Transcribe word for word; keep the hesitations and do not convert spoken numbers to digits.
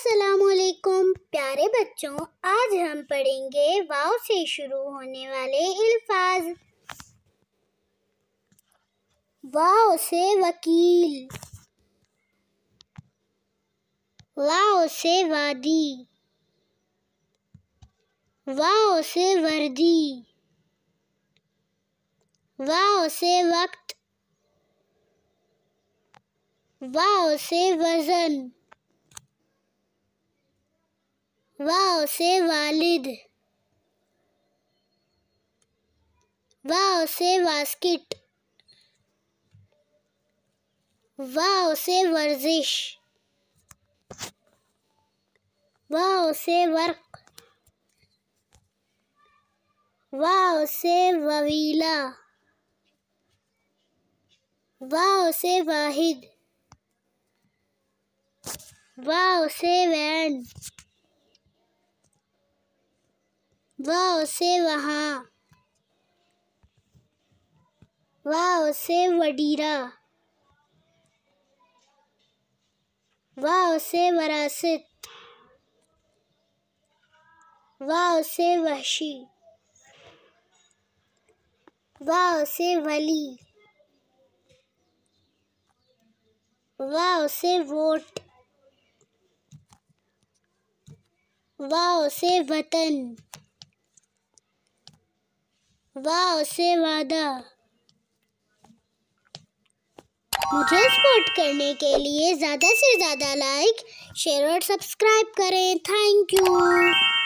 अस्सलामुअलैकुम प्यारे बच्चों, आज हम पढ़ेंगे वाव से शुरू होने वाले अल्फाज। वाव से वकील, वाव से वादी, वाव से वर्दी, वाव से वक्त, वाव से वजन, वाव से वालिद, वाव से बास्केट, वाव से वर्जिश, वाव से वर्क, वाव से ववीला, वाव से वाहिद, वाव से वैन, वाव से वहाँ, वाव से वडीरा, वाव से वरासत, वाव से वहशी, वाव से वली, वाव से वोट, वाव से वतन, वाव से वादा। मुझे सपोर्ट करने के लिए ज़्यादा से ज़्यादा लाइक, शेयर और सब्सक्राइब करें। Thank you.